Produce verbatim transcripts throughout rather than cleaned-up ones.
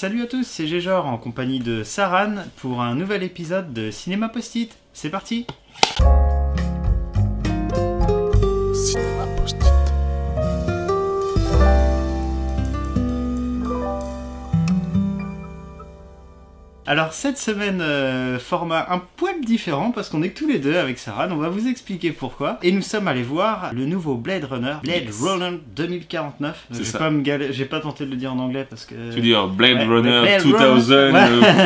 Salut à tous, c'est Géjor en compagnie de Saran pour un nouvel épisode de Cinéma Post-it. C'est parti. Cinéma Post-it. Alors cette semaine, euh, format un poil différent parce qu'on est que tous les deux avec Saran, on va vous expliquer pourquoi. Et nous sommes allés voir le nouveau Blade Runner, Blade yes. Runner deux mille quarante-neuf. J'ai pas, me pas tenté de le dire en anglais parce que... Tu veux dire Blade ouais, Runner Blade deux mille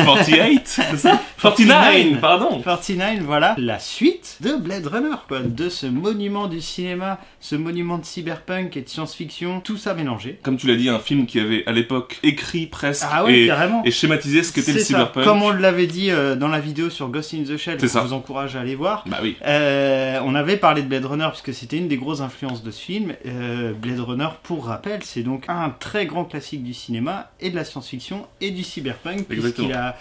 quarante-huit ouais. ça quarante-neuf, pardon quarante-neuf, voilà. La suite de Blade Runner, quoi. De ce monument du cinéma, ce monument de cyberpunk et de science-fiction, tout ça mélangé. Comme tu l'as dit, un film qui avait à l'époque écrit presque ah ouais, et, et schématisé ce qu'était le cyberpunk. Comme on l'avait dit euh, dans la vidéo sur Ghost in the Shell, je vous encourage à aller voir. Bah oui. Euh, on avait parlé de Blade Runner puisque c'était une des grosses influences de ce film. Euh, Blade Runner, pour rappel, c'est donc un très grand classique du cinéma et de la science-fiction et du cyberpunk puisqu'il a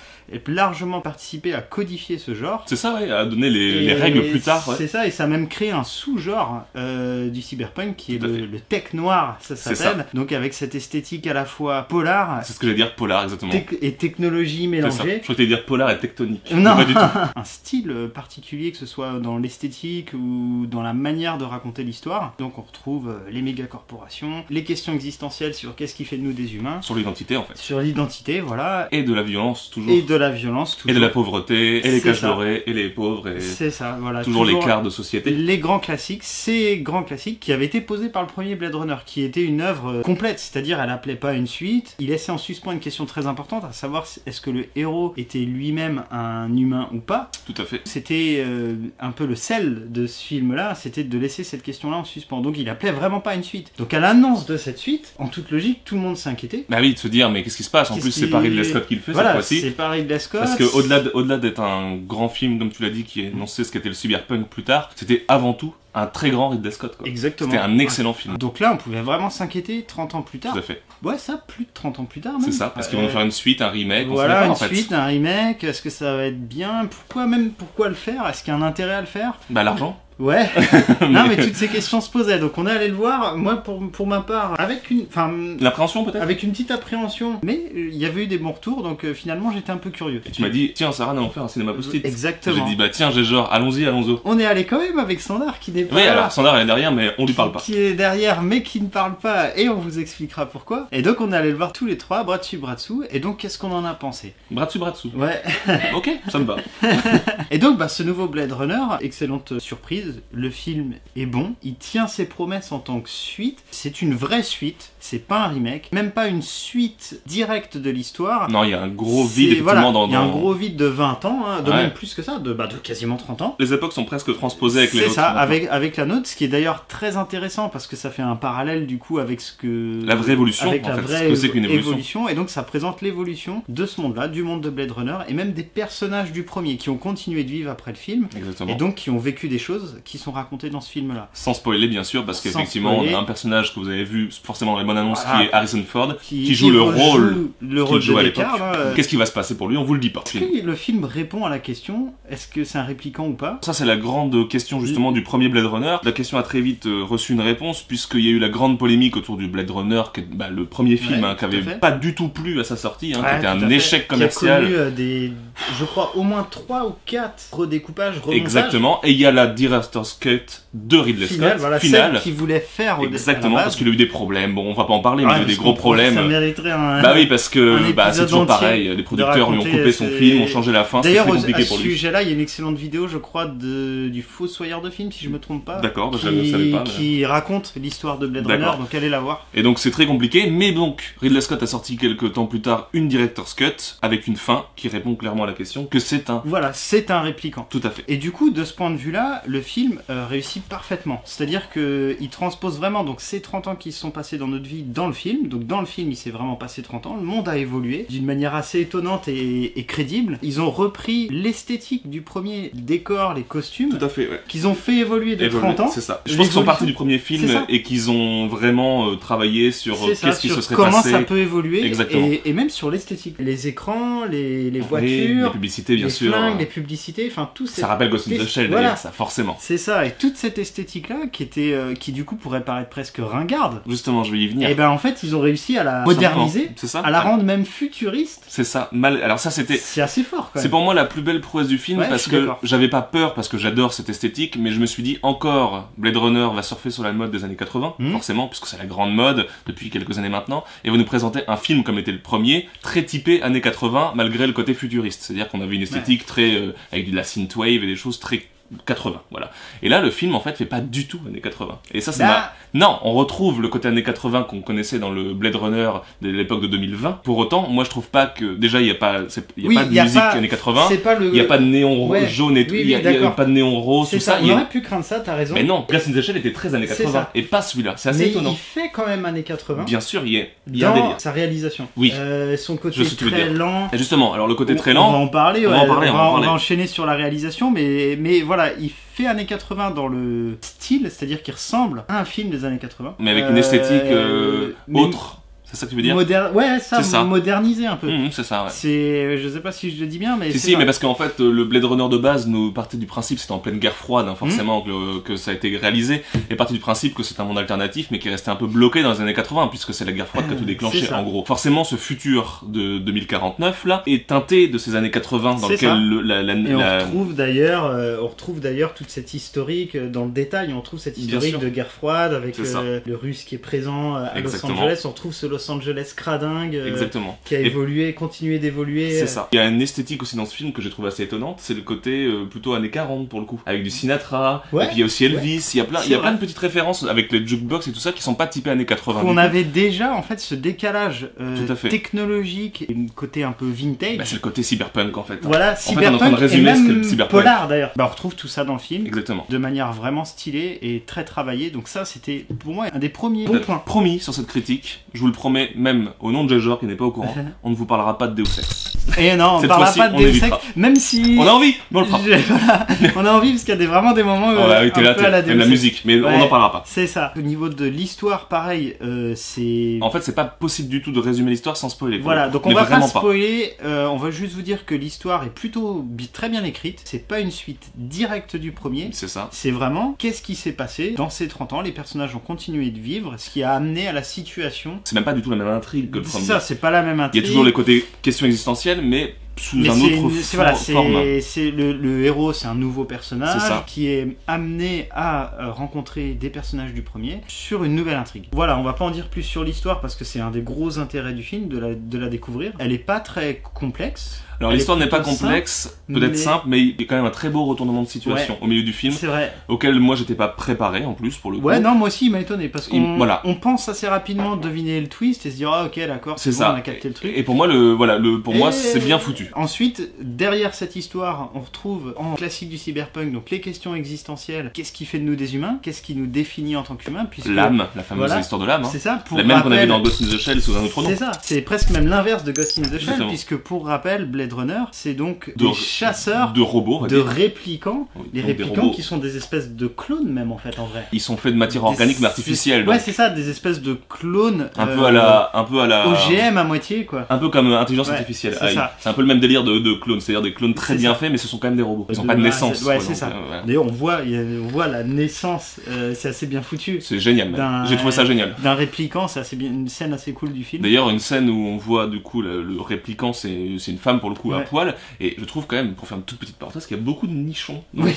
largement participé à codifier ce genre. C'est ça, ouais, à donner les, les règles plus tard. Ouais. C'est ça, et ça a même créé un sous-genre euh, du cyberpunk qui est le, le tech noir, ça s'appelle. Donc avec cette esthétique à la fois polar. C'est ce que j'allais dire, polar, exactement. Tec et technologie mélangée. Je souhaitais dire polar et tectonique. Non, pas du tout. Un style particulier, que ce soit dans l'esthétique ou dans la manière de raconter l'histoire. Donc on retrouve les méga-corporations, les questions existentielles sur qu'est-ce qui fait de nous des humains. Sur l'identité en fait. Sur l'identité, voilà. Et de la violence toujours. Et de la violence toujours. Et de la pauvreté, et les caches dorées, et les pauvres. Et... C'est ça, voilà. Toujours, toujours l'écart de société. Les grands classiques, ces grands classiques qui avaient été posés par le premier Blade Runner, qui était une œuvre complète, c'est-à-dire elle n'appelait pas une suite. Il laissait en suspens une question très importante, à savoir est-ce que le héros était lui-même un humain ou pas. Tout à fait. C'était euh, un peu le sel de ce film-là, c'était de laisser cette question-là en suspens. Donc il appelait vraiment pas une suite. Donc à l'annonce de cette suite, en toute logique, tout le monde s'inquiétait. Bah oui, de se dire mais qu'est-ce qui se passe. En plus c'est Ridley Ridley Scott qui le fait voilà, cette fois-ci. C'est Ridley Scott. Parce que au-delà de, au-delà d'être un grand film comme tu l'as dit qui annonçait ce qu'était le cyberpunk plus tard, c'était avant tout un très grand Ridley Scott, quoi. Exactement. C'était un excellent film. Donc là, on pouvait vraiment s'inquiéter trente ans plus tard. Tout à fait. Ouais, ça, plus de trente ans plus tard, même. C'est ça, parce euh... qu'ils vont faire une suite, un remake. Voilà, on pas, une en fait. suite, un remake. Est-ce que ça va être bien? Pourquoi même, pourquoi le faire? Est-ce qu'il y a un intérêt à le faire? Bah, l'argent. Ouais. mais... Non, mais toutes ces questions se posaient. Donc on est allé le voir, moi pour, pour ma part, avec une... Enfin... L'appréhension peut-être. Avec une petite appréhension. Mais il y avait eu des bons retours, donc euh, finalement j'étais un peu curieux. Et tu m'as dit, tiens Sarah, allons faire un cinéma post-it. Exactement. J'ai dit, bah tiens, j'ai genre, allons-y, allons-y. On est allé quand même avec Sandar qui n'est pas Oui, là. alors Sandar est derrière, mais on lui parle pas. Qui est derrière, mais qui ne parle pas, et on vous expliquera pourquoi. Et donc on est allé le voir tous les trois, bras dessus, bras dessous. Et donc qu'est-ce qu'on en a pensé? Bras dessus, bras dessous. Ouais. Ok, ça me va. Et donc, bah, ce nouveau Blade Runner, excellente surprise. Le film est bon, il tient ses promesses en tant que suite. C'est une vraie suite, c'est pas un remake, même pas une suite directe de l'histoire. Non, il y a un gros vide effectivement voilà, dans... Il y a un gros vide de vingt ans, hein, de ouais. même plus que ça, de, bah, de quasiment trente ans. Les époques sont presque transposées avec les autres. C'est ça, avec, avec la nôtre, ce qui est d'ailleurs très intéressant parce que ça fait un parallèle du coup avec ce que... La vraie évolution, avec en la fait, vraie ce que c'est qu'une évolution. évolution. Et donc ça présente l'évolution de ce monde-là, du monde de Blade Runner et même des personnages du premier qui ont continué de vivre après le film. Exactement. Et donc qui ont vécu des choses qui sont racontés dans ce film-là. Sans spoiler, bien sûr, parce qu'effectivement, on a un personnage que vous avez vu forcément dans les bonnes annonces, voilà. qui est Harrison Ford, qui, qui joue le rôle le rôle joue à l'époque. Euh... Qu'est-ce qui va se passer pour lui? On vous le dit pas. Film. Que le film répond à la question, est-ce que c'est un répliquant ou pas? Ça, c'est la grande question, justement, le... du premier Blade Runner. La question a très vite euh, reçu une réponse, puisqu'il y a eu la grande polémique autour du Blade Runner, qui est bah, le premier film, ouais, hein, qui n'avait pas du tout plu à sa sortie, hein, ouais, qui était un échec commercial. Il y a eu euh, des, je crois, au moins trois ou quatre redécoupages, remontages. Exactement, et il y a la direction Director's Cut de Ridley Scott, voilà, finale, qui voulait faire au exactement parce qu'il a eu des problèmes. Bon, on va pas en parler, mais ah, il y a eu des gros problèmes. Ça mériterait un. Bah oui, parce que bah, c'est toujours pareil. Les producteurs lui ont coupé son film, ont changé la fin. D'ailleurs, à ce sujet-là, il y a une excellente vidéo, je crois, de... du Fossoyeur de film, si je me trompe pas. D'accord, bah, qui... je ne savais pas. Mais... Qui raconte l'histoire de Blade Runner, donc allez la voir. Et donc c'est très compliqué, mais donc Ridley Scott a sorti quelques temps plus tard une Director's Cut avec une fin qui répond clairement à la question que c'est un. Voilà, c'est un répliquant. Tout à fait. Et du coup, de ce point de vue-là, le film euh, réussit parfaitement, c'est-à-dire qu'il transpose vraiment donc ces trente ans qui se sont passés dans notre vie dans le film, donc dans le film il s'est vraiment passé trente ans, le monde a évolué d'une manière assez étonnante et, et crédible. Ils ont repris l'esthétique du premier décor, les costumes, tout à fait, ouais. qu'ils ont fait évoluer de évoluer, trente ans. C'est ça. Je pense qu'ils sont partis du premier film et qu'ils ont vraiment euh, travaillé sur qu'est-ce qui se serait comment passé, comment ça peut évoluer, et, et même sur l'esthétique, les écrans, les, les voitures, les, les publicités bien les sûr, flingues, hein. les publicités, enfin tout ça. Ça rappelle Ghost in the Shell d'ailleurs, ça forcément. C'est ça, et toute cette esthétique-là qui était, euh, qui du coup pourrait paraître presque ringarde. Justement, je vais y venir. Et ben en fait, ils ont réussi à la moderniser, ça, à la rendre même futuriste. C'est ça. Mal... Alors ça, c'était. C'est assez fort. C'est pour moi la plus belle prouesse du film, ouais, parce que j'avais pas peur, parce que j'adore cette esthétique, mais je me suis dit encore, Blade Runner va surfer sur la mode des années quatre-vingts, mmh. forcément, puisque c'est la grande mode depuis quelques années maintenant, et va nous présenter un film comme était le premier, très typé années quatre-vingts, malgré le côté futuriste. C'est-à-dire qu'on avait une esthétique ouais. très euh, avec de la synthwave et des choses très quatre-vingts, voilà. Et là, le film, en fait, fait pas du tout années quatre-vingts. Et ça, c'est bah... ma... Non, on retrouve le côté années quatre-vingts qu'on connaissait dans le Blade Runner de l'époque de deux mille vingt. Pour autant, moi, je trouve pas que... Déjà, il n'y a pas, y a oui, pas de y a musique pas... années quatre-vingts. Il n'y le... a pas de néon ouais. jaune et tout. Il oui, oui, n'y a, a pas de néon rose, tout ça. ça. On aurait a... pu craindre ça, t'as raison. Mais non, Guerre in the Shell était très années quatre-vingts. Et pas celui-là. C'est assez mais étonnant. Il fait quand même années quatre-vingts. Bien sûr, il y a, il y a dans un délire. Sa réalisation. Oui. Euh, son côté très lent. Et justement, alors le côté très lent... On va en parler. On va enchaîner sur la réalisation, mais voilà. Il fait années quatre-vingts dans le style, c'est-à-dire qu'il ressemble à un film des années quatre-vingts. Mais avec une esthétique euh, euh, autre, c'est ça que tu veux dire? Moderne, ouais, ça, ça. modernisé un peu. Mmh, c'est ça, ouais. C'est, je sais pas si je le dis bien, mais. Si, si, ça. mais parce qu'en fait, le Blade Runner de base nous partait du principe, c'était en pleine guerre froide, hein, forcément, mmh. que, que ça a été réalisé, et partait du principe que c'est un monde alternatif, mais qui restait un peu bloqué dans les années quatre-vingts, puisque c'est la guerre froide qui a tout déclenché, en gros. Forcément, ce futur de deux mille quarante-neuf, là, est teinté de ces années quatre-vingts dans lequel le, la, la, et la... on retrouve d'ailleurs, euh, on retrouve d'ailleurs toute cette historique, dans le détail, on retrouve cette historique de guerre froide, avec euh, le russe qui est présent à Exactement. Los Angeles, on retrouve ce Los Angeles cradingue euh, Exactement. qui a évolué, et... continué d'évoluer. C'est euh... ça. Il y a une esthétique aussi dans ce film que j'ai trouvé assez étonnante, c'est le côté euh, plutôt années quarante pour le coup, avec du Sinatra, ouais, et puis il y a aussi Elvis, ouais. il y a, plein, il y a plein de petites références avec les jukebox et tout ça qui sont pas typées années quatre-vingts. On avait déjà en fait ce décalage euh, tout à fait. technologique, et côté un peu vintage. Bah, c'est le côté cyberpunk en fait. Voilà, en cyberpunk fait, on est en train de résumer et même ce que le cyberpunk. Polar d'ailleurs. Bah, on retrouve tout ça dans le film, Exactement. de manière vraiment stylée et très travaillée, donc ça c'était pour moi un des premiers bons points. Promis sur cette critique, je vous le promets, même au nom de Géjor qui n'est pas au courant, on ne vous parlera pas de Deus Ex. Et non, on ne parlera pas de Deus Ex, même si... On a envie, mais on le fera. Je, voilà, on a envie parce qu'il y a des, vraiment des moments où on a été là, même la musique, mais ouais, on n'en parlera pas. C'est ça. Au niveau de l'histoire, pareil, euh, c'est... En fait, c'est pas possible du tout de résumer l'histoire sans spoiler. Voilà, donc on mais va pas spoiler, pas. Euh, on va juste vous dire que l'histoire est plutôt très bien écrite, c'est pas une suite directe du premier. C'est ça. C'est vraiment, qu'est-ce qui s'est passé dans ces trente ans, les personnages ont continué de vivre, ce qui a amené à la situation... C'est même pas du tout la même intrigue que le premier. C'est ça, c'est pas la même intrigue. Il y a toujours les côtés questions existentielles, mais sous mais un autre for voilà, forme. Le, le héros, c'est un nouveau personnage qui est amené à rencontrer des personnages du premier sur une nouvelle intrigue. Voilà, on va pas en dire plus sur l'histoire parce que c'est un des gros intérêts du film de la, de la découvrir. Elle est pas très complexe. Alors l'histoire n'est pas complexe, peut-être mais... simple, mais il y a quand même un très beau retournement de situation ouais, au milieu du film, vrai. auquel moi j'étais pas préparé en plus pour le coup. Ouais, non, moi aussi il m'a étonné parce qu'on voilà. on pense assez rapidement deviner le twist et se dire ah ok d'accord, c'est bon, on a capté le truc. Et pour moi le voilà le pour et... moi c'est bien foutu. Ensuite derrière cette histoire on retrouve en classique du cyberpunk donc les questions existentielles, qu'est-ce qui fait de nous des humains, qu'est-ce qui nous définit en tant qu'humains, puisque l'âme, la fameuse voilà. histoire de l'âme, hein. c'est ça. Pour la même rappel... qu'on avait dans Ghost in the Shell sous un autre nom. C'est ça, c'est presque même l'inverse de Ghost in the Shell puisque pour rappel Blade Runner, c'est donc de des chasseurs de robots, de réplicants, oui, les réplicants qui sont des espèces de clones même en fait en vrai. Ils sont faits de matière organique des... mais artificielle. Ouais c'est ça, des espèces de clones. Un euh, peu à la, un peu à la. O G M à moitié quoi. Un peu comme intelligence ouais, artificielle. C'est ah, un peu le même délire de, de clones, c'est-à-dire des clones très bien faits, mais ce sont quand même des robots. Ils n'ont pas de naissance. Ouais c'est ça. Voilà. D'ailleurs on voit, on voit la naissance, euh, c'est assez bien foutu. C'est génial. J'ai trouvé ça génial. D'un répliquant, c'est assez bien, une scène assez cool du film. D'ailleurs une scène où on voit du coup le, le répliquant, c'est une femme pour le coup ouais. à poil, et je trouve quand même, pour faire une toute petite parenthèse, qu'il y a beaucoup de nichons. Oui.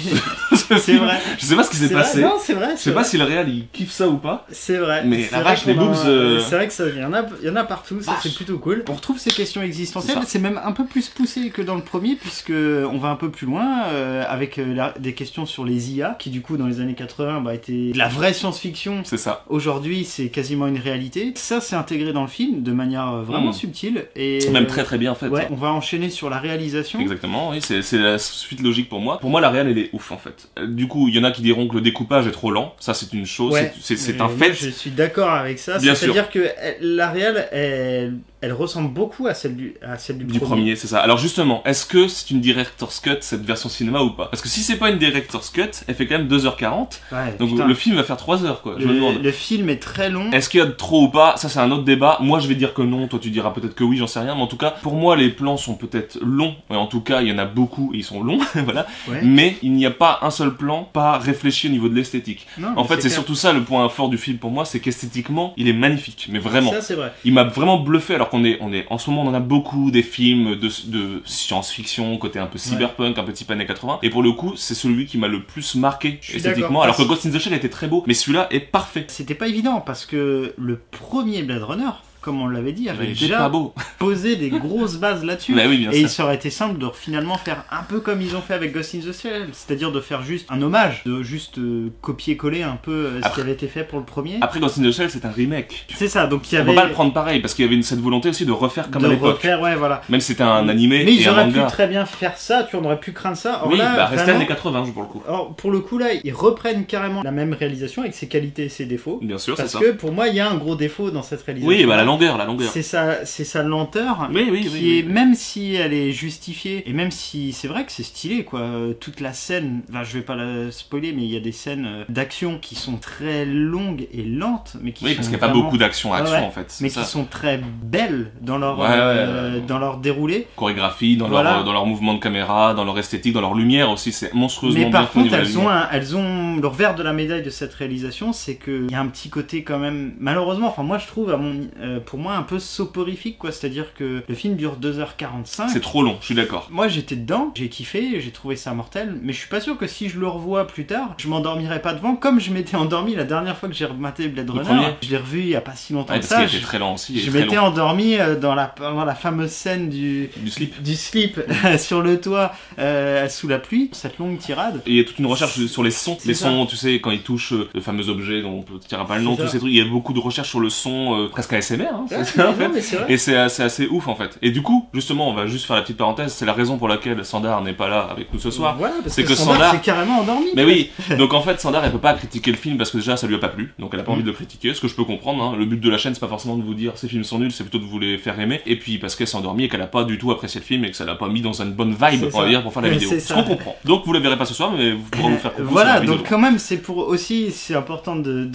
C'est vrai. Je sais pas ce qui s'est passé. Vrai. Non, c'est vrai. Je sais vrai. pas si le réel il kiffe ça ou pas. C'est vrai. Mais la vache, les boobs. A... Euh... C'est vrai que ça, il y en a, il y en a partout. Ça c'est plutôt cool. On retrouve ces questions existentielles. C'est même un peu plus poussé que dans le premier, puisque on va un peu plus loin euh, avec euh, la... des questions sur les I A, qui du coup dans les années quatre-vingts bah, étaient de la vraie science-fiction. C'est ça. Aujourd'hui, c'est quasiment une réalité. Ça, c'est intégré dans le film de manière vraiment mmh. subtile et même très très bien en fait. Ouais, on va enchaîner sur la réalisation. Exactement, oui, c'est la suite logique pour moi. Pour moi, la réelle, elle est ouf en fait. Du coup, il y en a qui diront que le découpage est trop lent. Ça, c'est une chose, ouais, c'est un fait. Je suis d'accord avec ça. C'est-à-dire que la réelle, elle... elle ressemble beaucoup à celle du, à celle du, du premier. premier c'est ça. Alors justement, est-ce que c'est une director's cut cette version cinéma ou pas? Parce que si c'est pas une director's cut, elle fait quand même deux heures quarante. Ouais, donc putain. Le film va faire trois heures quoi. Je le, me demande. Le film est très long. Est-ce qu'il y a de trop ou pas? Ça c'est un autre débat. Moi je vais dire que non, toi tu diras peut-être que oui, j'en sais rien. Mais en tout cas, pour moi les plans sont peut-être longs. Mais en tout cas, il y en a beaucoup et ils sont longs. Voilà. Ouais. Mais il n'y a pas un seul plan pas réfléchi au niveau de l'esthétique. En fait, c'est surtout ça le point fort du film pour moi, c'est qu'esthétiquement, il est magnifique. Mais vraiment. Ça c'est vrai. Il m'a vraiment bluffé. Alors qu'on est, on est, en ce moment, on en a beaucoup des films de, de science-fiction, côté un peu cyberpunk, ouais. un petit années quatre-vingt. Et pour le coup, c'est celui qui m'a le plus marqué esthétiquement. Alors que Ghost in the Shell était très beau, mais celui-là est parfait. C'était pas évident parce que le premier Blade Runner, comme on l'avait dit, avait déjà posé des grosses bases là-dessus. Bah oui, et il serait été simple de finalement faire un peu comme ils ont fait avec Ghost in the Shell, c'est-à-dire de faire juste un hommage, de juste euh, copier-coller un peu euh, après, ce qui avait été fait pour le premier. Après Ghost in the Shell, c'est un remake. C'est ça, donc il y avait... On peut pas le prendre pareil, parce qu'il y avait une, cette volonté aussi de refaire comme de à l'époque. De refaire, ouais, voilà. Même si c'était un animé mais et ils un auraient manga. pu très bien faire ça, tu en aurais pu craindre ça. Or, oui, là, bah rester années quatre-vingt, pour le coup. Alors, pour le coup, là, ils reprennent carrément la même réalisation avec ses qualités et ses défauts. Bien sûr, c'est ça. Parce que pour moi, il y a un gros défaut dans cette réalisation. Oui, bah, la la longueur. C'est sa, sa lenteur, oui, oui, qui oui, est, oui. même si elle est justifiée, et même si c'est vrai que c'est stylé, quoi, toute la scène, enfin, je vais pas la spoiler, mais il y a des scènes d'action qui sont très longues et lentes, mais qui oui, sont parce qu'il n'y a vraiment... pas beaucoup d'action à action, ah ouais, en fait. Mais ça. qui sont très belles dans leur, ouais, euh, ouais, ouais. dans leur déroulé. Chorégraphie, dans, voilà. leur, dans leur mouvement de caméra, dans leur esthétique, dans leur lumière aussi, c'est monstrueusement bien. Mais par contre, elles ont, un, elles ont leur verre de la médaille de cette réalisation, c'est qu'il y a un petit côté quand même, malheureusement, enfin moi je trouve à mon... Euh, pour moi un peu soporifique quoi, c'est-à-dire que le film dure deux heures quarante-cinq. C'est trop long, je suis d'accord. Moi j'étais dedans, j'ai kiffé, j'ai trouvé ça mortel, mais je suis pas sûr que si je le revois plus tard, je m'endormirai pas devant comme je m'étais endormi la dernière fois que j'ai rematé Blade Runner. Je l'ai revu il y a pas si longtemps ouais, que ça. Était je très lent aussi, je m'étais endormi dans la, dans la fameuse scène du, du slip, du slip sur le toit euh, sous la pluie, cette longue tirade. Et il y a toute une recherche sur les sons, les ça. sons, tu sais, quand ils touchent le fameux objet dont on peut tirer pas le nom, tous ces trucs, il y a beaucoup de recherches sur le son, euh, presque à S M R, hein, ouais, ça, en fait. non, et c'est assez, assez ouf en fait. Et du coup, justement, on va juste faire la petite parenthèse, c'est la raison pour laquelle Sandar n'est pas là avec nous ce soir. Voilà, c'est que, que Sandar s'est carrément endormi. Mais oui, donc en fait, Sandar elle peut pas critiquer le film parce que déjà ça lui a pas plu, donc elle a pas envie de le critiquer, ce que je peux comprendre. Hein. Le but de la chaîne, c'est pas forcément de vous dire ces films sont nuls, c'est plutôt de vous les faire aimer. Et puis parce qu'elle s'est endormie et qu'elle a pas du tout apprécié le film et que ça l'a pas mis dans une bonne vibe, on va dire, pour faire la vidéo. Ce qu'on comprend. Donc vous la verrez pas ce soir, mais vous pourrez vous faire comprendre. Voilà, donc quand même, c'est pour aussi, c'est important de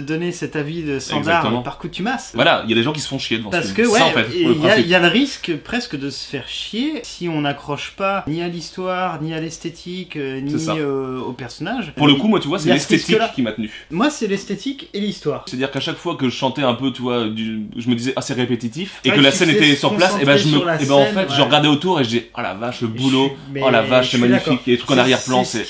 donner cet avis de Sandar par contumace. Il y a des gens qui se font chier devant Parce ce film. que, ouais, en fait, il y, y a le risque presque de se faire chier si on n'accroche pas ni à l'histoire, ni à l'esthétique, euh, ni euh, au personnage. Pour euh, le coup, moi, tu vois, c'est l'esthétique ce qui m'a tenu. Moi, c'est l'esthétique et l'histoire. C'est-à-dire qu'à chaque fois que je chantais un peu, tu vois, du... je me disais, ah, c'est répétitif, et ouais, que la scène était sur place, et ben, je me... et ben en fait, ouais. je regardais autour et je disais, oh la vache, le boulot, suis... oh la vache, c'est magnifique, et les trucs en arrière-plan. C'est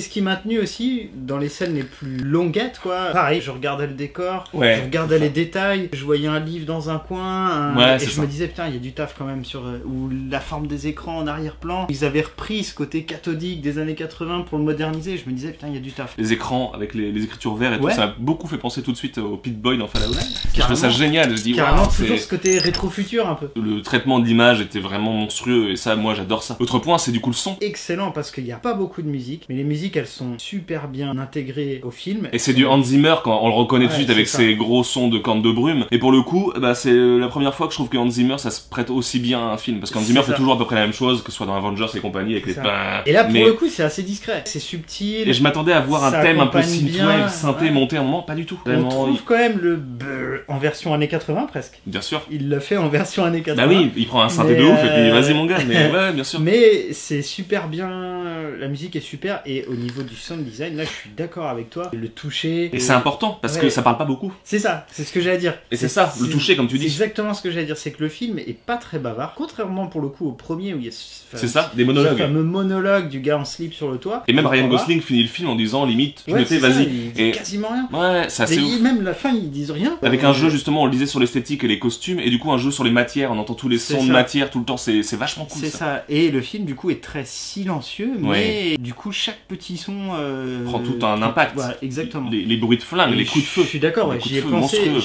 ce qui m'a tenu aussi dans les scènes les plus longuettes, quoi. Pareil, je regardais le décor, je regardais les détails, je voyais un livre dans un coin, ouais, et je ça. me disais putain il y a du taf quand même sur euh, ou la forme des écrans en arrière-plan, ils avaient repris ce côté cathodique des années quatre-vingt pour le moderniser, je me disais putain il y a du taf. Les écrans avec les, les écritures vertes et ouais. tout, ça m'a beaucoup fait penser tout de suite au Pit Boy dans Fallout. Je trouve ça génial, je dis carrément, wow, toujours ce côté rétro-futur un peu. Le traitement de l'image était vraiment monstrueux et ça moi j'adore ça. Autre point c'est du coup le son. Excellent parce qu'il n'y a pas beaucoup de musique, mais les musiques elles sont super bien intégrées au film. Et c'est du Hans Zimmer quand on le reconnaît ouais, tout de suite avec ça. ses gros sons de cornes de brume. Et pour le coup, bah, c'est la première fois que je trouve que Hans Zimmer ça se prête aussi bien à un film. Parce qu'Hans Zimmer fait toujours à peu près la même chose, que ce soit dans Avengers et compagnie avec les pains. Et là pour mais... le coup c'est assez discret, c'est subtil. Et je m'attendais à voir un thème un peu synthwave, synthé ouais. monter un moment, pas du tout. On Vraiment, trouve il... quand même le bleu en version années quatre-vingt presque. Bien sûr. Il le fait en version années quatre-vingt. Bah oui, il prend un synthé de euh... ouf et puis vas-y mon gars, mais ouais bien sûr. Mais c'est super bien, la musique est super et au niveau du sound design, là je suis d'accord avec toi, le toucher. Et, et... c'est important parce ouais. que ça parle pas beaucoup. C'est ça, c'est ce que j'allais dire. Et c'est ça, le toucher comme tu dis. Exactement ce que j'allais dire, c'est que le film est pas très bavard, contrairement pour le coup au premier où il y a ce, ce, ça, des monologues. ce fameux monologue du gars en slip sur le toit. Et même Ryan Gosling finit le film en disant limite, je ouais, me fais vas-y. Il dit et... quasiment rien. Ouais, ça c'est ouf. Même la fin, ils disent rien. Avec euh... un jeu justement, on le disait sur l'esthétique et les costumes, et du coup un jeu sur les matières, on entend tous les sons de matière tout le temps, c'est vachement cool. C'est ça. ça, et le film du coup est très silencieux, mais ouais. du coup chaque petit son euh... prend tout un impact. Ouais, exactement. Les, les bruits de flingue, les coups de feu. Je suis d'accord, j'y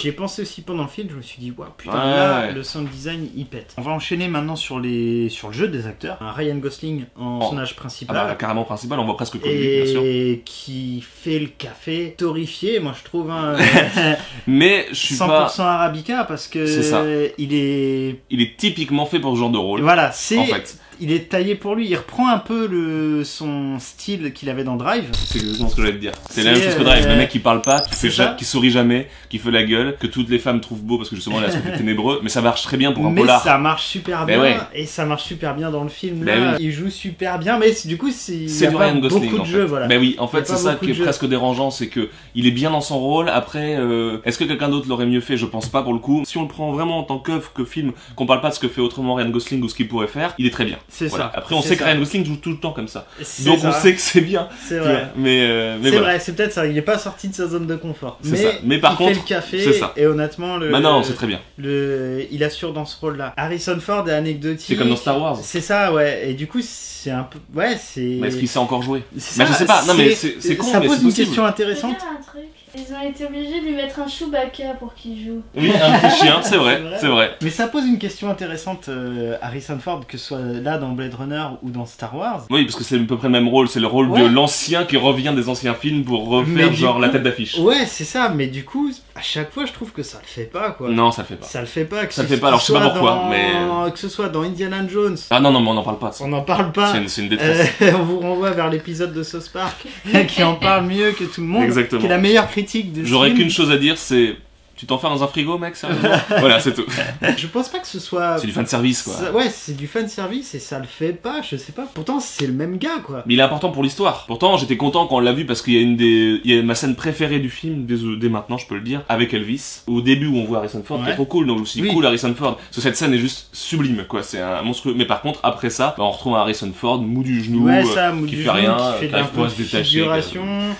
ai pensé aussi pendant le film, je me suis dit waouh putain ouais, là ouais. le sound design il pète. On va enchaîner maintenant sur les sur le jeu des acteurs. Un Ryan Gosling en personnage oh. principal, ah bah, carrément principal, on voit presque comme lui bien sûr. Et qui fait le café, torréfié moi je trouve. Hein, mais je suis cent pour cent Arabica parce que est il est... Il est typiquement fait pour ce genre de rôle. Voilà, c'est... En fait. Il est taillé pour lui. Il reprend un peu le... son style qu'il avait dans Drive. C'est exactement ce que j'allais te dire. C'est la même chose que Drive. Euh... Le mec qui parle pas, qui, fait ja... qui sourit jamais, qui fait la gueule, que toutes les femmes trouvent beau parce que justement il a ce côté ténébreux. Mais ça marche très bien pour un polar. Mais ça marche super bien. Ouais. Et ça marche super bien dans le film. Là. Ben oui. Il joue super bien. Mais du coup, c'est Ryan Gosling. Beaucoup de jeux, voilà. Ben oui, en fait, c'est ça qui est presque dérangeant, c'est que il est bien dans son rôle. Après, euh... est-ce que quelqu'un d'autre l'aurait mieux fait? Je pense pas pour le coup. Si on le prend vraiment en tant qu'œuvre, que film, qu'on parle pas de ce que fait autrement Ryan Gosling ou ce qu'il pourrait faire, il est très bien. C'est voilà. ça. Après, on sait ça. que Ryan Gosling joue tout le temps comme ça. Donc, ça. on sait que c'est bien. C'est vrai. Mais, euh, mais c'est voilà. vrai, c'est peut-être ça. Il n'est pas sorti de sa zone de confort. Mais, ça. mais par il contre, fait le café. Ça. Et honnêtement, le, bah non, c'est très bien. Le, il assure dans ce rôle-là. Harrison Ford est anecdotique. C'est comme dans Star Wars. C'est ça, ouais. Et du coup, c'est un peu. Ouais, c'est. Est-ce qu'il sait encore jouer? Mais bah, je sais pas. Non, mais c'est con. Ça pose une question intéressante. Ils ont été obligés de lui mettre un Chewbacca pour qu'il joue. Oui, un petit chien, c'est vrai, c'est vrai. Mais ça pose une question intéressante, euh, Harrison Ford, que ce soit là dans Blade Runner ou dans Star Wars. Oui, parce que c'est à peu près le même rôle, c'est le rôle ouais. de l'ancien qui revient des anciens films pour refaire genre coup, la tête d'affiche. Ouais, c'est ça, mais du coup, à chaque fois, je trouve que ça le fait pas, quoi. Non, ça le fait pas. Ça le fait pas, que ça le fait pas, alors je sais pas pourquoi, dans... mais... Que ce soit dans Indiana Jones... Ah non, non, mais on n'en parle pas. On n'en parle pas. C'est une, une détresse. Euh, on vous renvoie vers l'épisode de South Park, qui en parle mieux que tout le monde. Exactement. Qui est la meilleure critique. J'aurais qu'une chose à dire, c'est... Tu t'enfermes dans un frigo, mec, sérieusement? Voilà, c'est tout. Je pense pas que ce soit... C'est du fanservice, quoi. Ça, ouais, c'est du fanservice et ça le fait pas, je sais pas. Pourtant, c'est le même gars, quoi. Mais il est important pour l'histoire. Pourtant, j'étais content quand on l'a vu parce qu'il y a une des... Il y a ma scène préférée du film, dès, dès maintenant, je peux le dire, avec Elvis. Au début, où on voit Harrison Ford, ouais. qui est trop cool, donc je me suis dit, oui. cool, Harrison Ford. Parce que cette scène est juste sublime, quoi. C'est un monstrueux. Mais par contre, après ça, bah, on retrouve un Harrison Ford, mou du genou, ouais, ça, mou qui du fait genou, rien, qui fait un peu de détacher.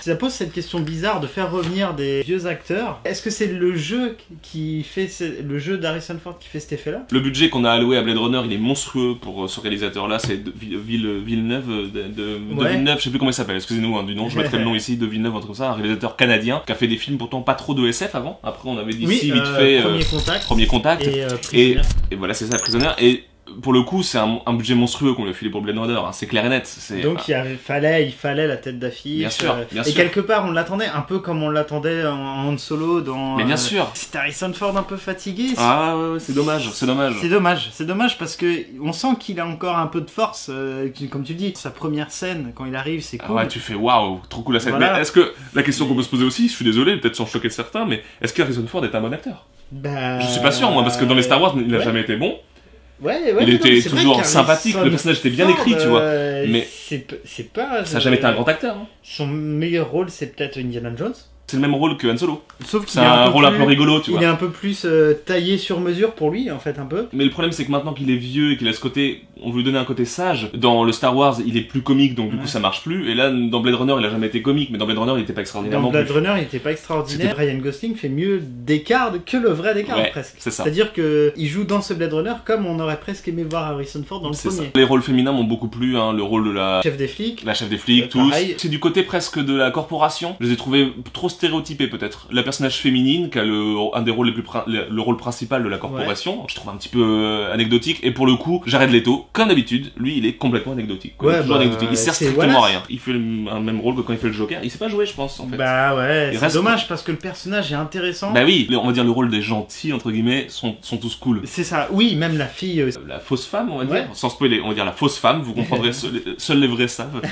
Ça pose cette question bizarre de faire revenir des vieux acteurs. Est-ce que c'est le jeu qui fait ce... le jeu d'Harrison Ford qui fait cet effet là? Le budget qu'on a alloué à Blade Runner, il est monstrueux pour ce réalisateur là, c'est de... Villeneuve de... De... Ouais. de Villeneuve, je sais plus comment il s'appelle, excusez-nous hein, du nom, je mettrai le nom ici, de Villeneuve, un truc comme ça, un réalisateur canadien qui a fait des films pourtant pas trop de S F avant. Après on avait dit oui, si euh, vite fait Premier euh... Contact, Premier Contact et, euh, et... et voilà, c'est ça, Prisonnier. Et pour le coup, c'est un, un budget monstrueux qu'on lui a filé pour Blade Runner, hein. C'est clair et net. Donc il, avait, fallait, il fallait la tête d'affiche. Bien sûr, bien sûr. Et quelque part, on l'attendait, un peu comme on l'attendait en, en solo dans... Mais bien euh, sûr. C'est Harrison Ford un peu fatigué. Ah ouais, ouais, c'est dommage, c'est dommage. C'est dommage, c'est dommage parce qu'on sent qu'il a encore un peu de force, euh, comme tu dis. Sa première scène, quand il arrive, c'est cool. Ah ouais, tu fais waouh, trop cool la scène. Voilà. Mais est-ce que, la question mais... qu'on peut se poser aussi, je suis désolé, peut-être sans choquer certains, mais est-ce que Harrison Ford est un bon acteur? Bah... Je suis pas sûr moi, parce que dans les Star Wars, il n'a ouais. jamais été bon. Ouais, ouais, il était non, toujours sympathique, le personnage était bien écrit, tu vois. Euh, mais c'est pas. Ça n'a jamais été un grand acteur. Hein. Son meilleur rôle, c'est peut-être Indiana Jones. C'est le même rôle que Han Solo. Sauf qu'il a un, un rôle plus, un peu rigolo, tu vois. Il est un peu plus euh, taillé sur mesure pour lui, en fait, un peu. Mais le problème, c'est que maintenant qu'il est vieux et qu'il a ce côté, on veut lui donner un côté sage. Dans le Star Wars, il est plus comique, donc du ouais. coup, ça marche plus. Et là, dans Blade Runner, il a jamais été comique, mais dans Blade Runner, il n'était pas extraordinaire. Dans Blade plus. Runner, il n'était pas extraordinaire. Ryan Gosling fait mieux Descartes que le vrai Descartes, ouais, presque. C'est ça. C'est-à-dire que il joue dans ce Blade Runner comme on aurait presque aimé voir Harrison Ford dans le premier. Ça. Les rôles féminins m'ont beaucoup plu, hein. Le rôle de la chef des flics, la chef des flics, euh, tous. C'est du côté presque de la corporation. Je les ai trouvés trop stéréotypé peut-être. La personnage féminine qui a le, un des rôles les plus le rôle principal de la corporation, ouais. je trouve un petit peu euh, anecdotique. Et pour le coup, Jared Leto, comme d'habitude, lui il est complètement anecdotique. Comme ouais, bah, anecdotique. Il sert strictement voilà. à rien. Il fait le, un même rôle que quand il fait le Joker. Il sait pas jouer, je pense en fait. Bah ouais. C'est dommage quoi. Parce que le personnage est intéressant. Bah oui. On va dire le rôle des gentils entre guillemets sont, sont tous cool. C'est ça. Oui, même la fille. Euh... La fausse femme, on va ouais. dire. Sans spoiler, on va dire la fausse femme. Vous comprendrez. Seuls seul les vrais savent.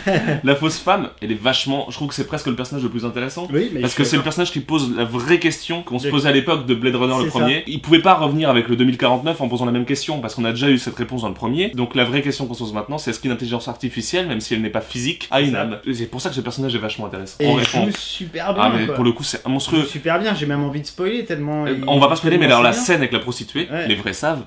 La fausse femme, elle est vachement. Je trouve que c'est presque le personnage le plus intéressant. Oui, mais parce que c'est le personnage qui pose la vraie question qu'on se posait à l'époque de Blade Runner le premier. Ça. Il pouvait pas revenir avec le deux mille quarante-neuf en posant la même question parce qu'on a déjà eu cette réponse dans le premier. Donc la vraie question qu'on se pose maintenant, c'est est-ce qu'une intelligence artificielle, même si elle n'est pas physique, a une âme? C'est pour ça que ce personnage est vachement intéressant. Et il joue super bien. Ah mais quoi. Pour le coup c'est monstrueux. Super bien, j'ai même envie de spoiler tellement. Euh, on va pas spoiler, mais alors la scène avec la prostituée, ouais. les vrais savent,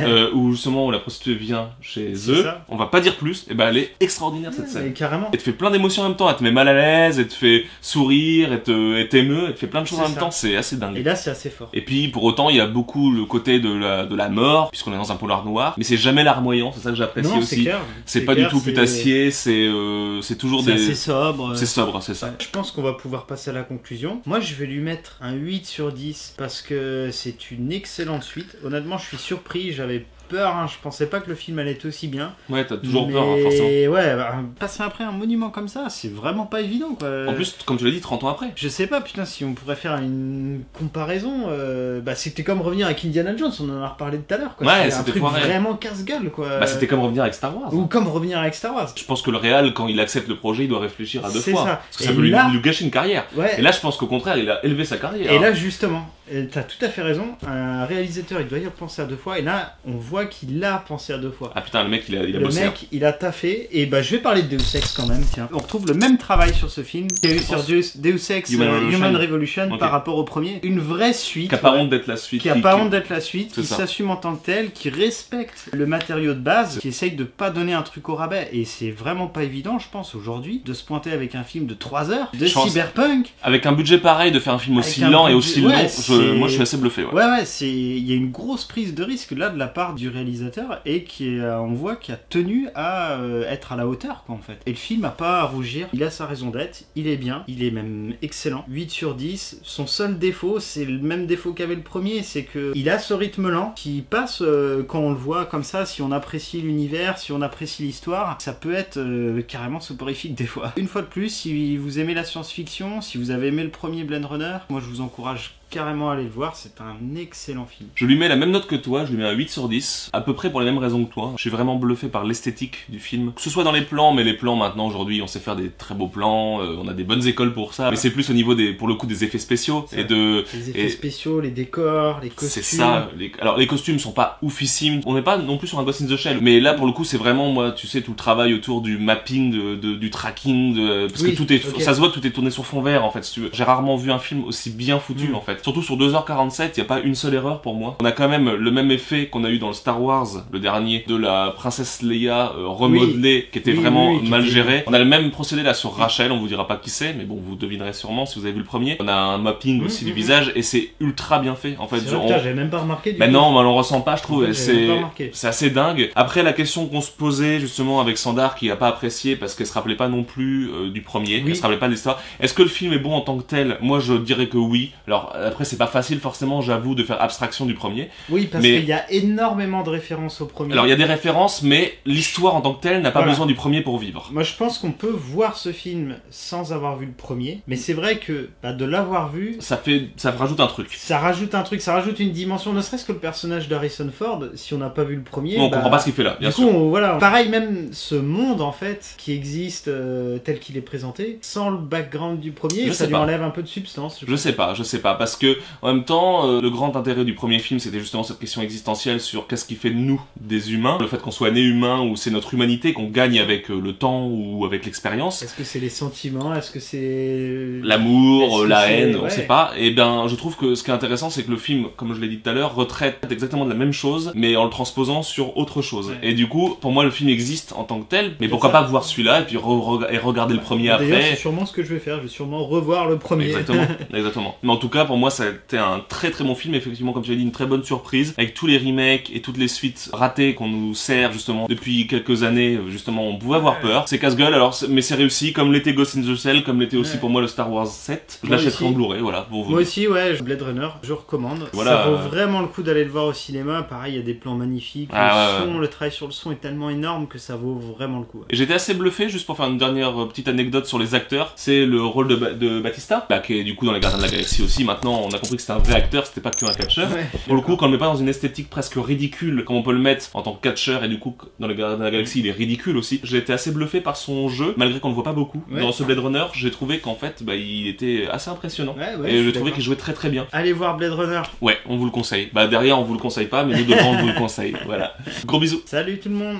euh, où justement où la prostituée vient chez eux, ça. on va pas dire plus. Et bah elle est extraordinaire cette ouais, scène. Carrément. Elle te fait plein d'émotions en même temps, elle te met mal à l'aise, elle te fait sourire, elle te et t'émeut, et fait plein de choses en même ça. temps, c'est assez dingue. Et là, c'est assez fort. Et puis, pour autant, il y a beaucoup le côté de la, de la mort, puisqu'on est dans un polar noir, mais c'est jamais larmoyant, c'est ça que j'apprécie aussi. C'est pas clair, du tout putassier, c'est euh, toujours des... C'est sobre. C'est sobre, c'est ça. Ouais. Je pense qu'on va pouvoir passer à la conclusion. Moi, je vais lui mettre un huit sur dix, parce que c'est une excellente suite. Honnêtement, je suis surpris, j'avais peur, hein. Je pensais pas que le film allait être aussi bien. Ouais, t'as toujours mais... peur, hein, forcément. Ouais, bah, passer après un monument comme ça, c'est vraiment pas évident, quoi. En plus, comme tu l'as dit, trente ans après. Je sais pas, putain, si on pourrait faire une comparaison, euh... bah c'était comme revenir avec Indiana Jones, on en a reparlé tout à l'heure, quoi. Ouais, c'était vraiment casse-gueule, quoi. Bah c'était comme revenir avec Star Wars. Ou hein. comme revenir avec Star Wars. Je pense que le réal, quand il accepte le projet, il doit réfléchir à deux fois. Ça. Parce que et ça peut là... lui, lui gâcher une carrière. Ouais. Et là, je pense qu'au contraire, il a élevé sa carrière. Et là, justement, t'as tout à fait raison, un réalisateur, il doit y repenser à deux fois, et là, on voit qu'il a pensé à deux fois. Ah putain, le mec, il a, il a le bossé. Le mec, hein. il a taffé, et bah, je vais parler de Deus Ex quand même, tiens. On retrouve le même travail sur ce film, qu'il y a eu sur Deus, Deus Ex Human euh, Revolution, Human Revolution okay. par rapport au premier. Une vraie suite. Qui a pas honte d'être la suite. Qui a pas honte d'être la suite, qui s'assume en tant que telle, qui respecte le matériau de base, qui essaye de pas donner un truc au rabais, et c'est vraiment pas évident, je pense, aujourd'hui, de se pointer avec un film de trois heures, de je cyberpunk. Avec un budget pareil, de faire un film aussi lent et aussi ouais, long, je, moi je suis assez bluffé. Ouais, ouais, ouais c'est... il y a une grosse prise de risque là de la part du réalisateur et qui euh, on voit qu'il a tenu à euh, être à la hauteur, quoi, en fait. Et le film a pas à rougir, il a sa raison d'être, il est bien, il est même excellent. huit sur dix, son seul défaut, c'est le même défaut qu'avait le premier, c'est que il a ce rythme lent qui passe euh, quand on le voit comme ça, si on apprécie l'univers, si on apprécie l'histoire, ça peut être euh, carrément soporifique des fois. Une fois de plus, si vous aimez la science-fiction, si vous avez aimé le premier Blade Runner, moi je vous encourage carrément aller le voir, c'est un excellent film. Je lui mets la même note que toi, je lui mets un huit sur dix, à peu près pour les mêmes raisons que toi. Je suis vraiment bluffé par l'esthétique du film, que ce soit dans les plans, mais les plans maintenant aujourd'hui, on sait faire des très beaux plans, euh, on a des bonnes écoles pour ça, mais c'est plus au niveau des, pour le coup, des effets spéciaux et de les effets et... spéciaux, les décors, les costumes. C'est ça. Les... Alors les costumes sont pas oufissimes, on n'est pas non plus sur un Ghost in the Shell, mais là pour le coup c'est vraiment moi, tu sais tout le travail autour du mapping, de, de, du tracking, de... parce oui, que tout est, okay. ça se voit que tout est tourné sur fond vert en fait. Si j'ai rarement vu un film aussi bien foutu mm. en fait. Surtout sur deux heures quarante-sept, il n'y a pas une seule erreur pour moi. On a quand même le même effet qu'on a eu dans le Star Wars, le dernier, de la princesse Leia euh, remodelée, oui. qui était oui, vraiment oui, oui, mal gérée. On a le même procédé là sur Rachel, on vous dira pas qui c'est, mais bon, vous devinerez sûrement si vous avez vu le premier. On a un mapping mmh, aussi mmh, du mmh. visage et c'est ultra bien fait en fait. C'est vrai, on... j'avais même pas remarqué du Mais coup. non, on le ressent pas, je trouve. En fait, c'est assez dingue. Après, la question qu'on se posait justement avec Sandar, qui a pas apprécié parce qu'elle se rappelait pas non plus euh, du premier, oui. elle se rappelait pas de l'histoire. Est-ce que le film est bon en tant que tel? Moi, je dirais que oui. Alors, après, c'est pas facile forcément, j'avoue, de faire abstraction du premier. Oui, parce mais... qu'il y a énormément de références au premier. Alors, il y a des références, mais l'histoire en tant que telle n'a pas voilà. besoin du premier pour vivre. Moi, je pense qu'on peut voir ce film sans avoir vu le premier, mais c'est vrai que bah, de l'avoir vu... Ça fait... ça rajoute un truc. Ça rajoute un truc, ça rajoute une dimension, ne serait-ce que le personnage d'Harrison Ford, si on n'a pas vu le premier... Non, bah... on comprend pas ce qu'il fait là, bien du sûr. Coup, on, voilà. Pareil, même ce monde, en fait, qui existe euh, tel qu'il est présenté, sans le background du premier, je ça lui pas. enlève un peu de substance. Je, je sais pas, je sais pas. Parce que, en même temps, euh, le grand intérêt du premier film, c'était justement cette question existentielle sur qu'est-ce qui fait de nous des humains, le fait qu'on soit né humain ou c'est notre humanité qu'on gagne avec euh, le temps ou avec l'expérience. Est-ce que c'est les sentiments? Est-ce que c'est... L'amour, -ce la haine, ouais. on sait pas. Et ben, je trouve que ce qui est intéressant, c'est que le film, comme je l'ai dit tout à l'heure, retraite exactement de la même chose, mais en le transposant sur autre chose. Ouais. Et du coup, pour moi, le film existe en tant que tel, mais pourquoi ça. pas voir celui-là et puis re -re et regarder ouais. le premier après. D'ailleurs, c'est sûrement ce que je vais faire, je vais sûrement revoir le premier. Exactement, exactement. Mais en tout cas, pour moi ça a été un très très bon film, effectivement comme tu l'as dit, une très bonne surprise avec tous les remakes et toutes les suites ratées qu'on nous sert justement depuis quelques années. Justement on pouvait avoir peur, c'est casse-gueule alors, mais c'est réussi, comme l'était Ghost in the Shell, comme l'était aussi ouais. pour moi le Star Wars sept. Je l'achèterai en Blu-ray, voilà pour vous. Moi aussi ouais, Blade Runner je recommande, voilà. ça vaut vraiment le coup d'aller le voir au cinéma, pareil il y a des plans magnifiques, ah, le ouais, son, ouais. le travail sur le son est tellement énorme que ça vaut vraiment le coup. Ouais. Et j'étais assez bluffé, juste pour faire une dernière petite anecdote sur les acteurs, c'est le rôle de, ba de Batista, là, qui est du coup dans les Gardiens de la Galaxie aussi. Maintenant, on a compris que c'était un vrai acteur, c'était pas que un catcheur. Ouais, pour le coup, quand on le met pas dans une esthétique presque ridicule, comme on peut le mettre en tant que catcheur, et du coup, dans les Gardiens de la Galaxie, il est ridicule aussi. J'ai été assez bluffé par son jeu, malgré qu'on le voit pas beaucoup. Ouais. Dans ce Blade Runner, j'ai trouvé qu'en fait, bah, il était assez impressionnant. Ouais, ouais, et j'ai trouvé qu'il jouait très très bien. Allez voir Blade Runner. Ouais, on vous le conseille. Bah derrière, on vous le conseille pas, mais nous devant, on vous le conseille. Voilà. Gros bisous. Salut tout le monde.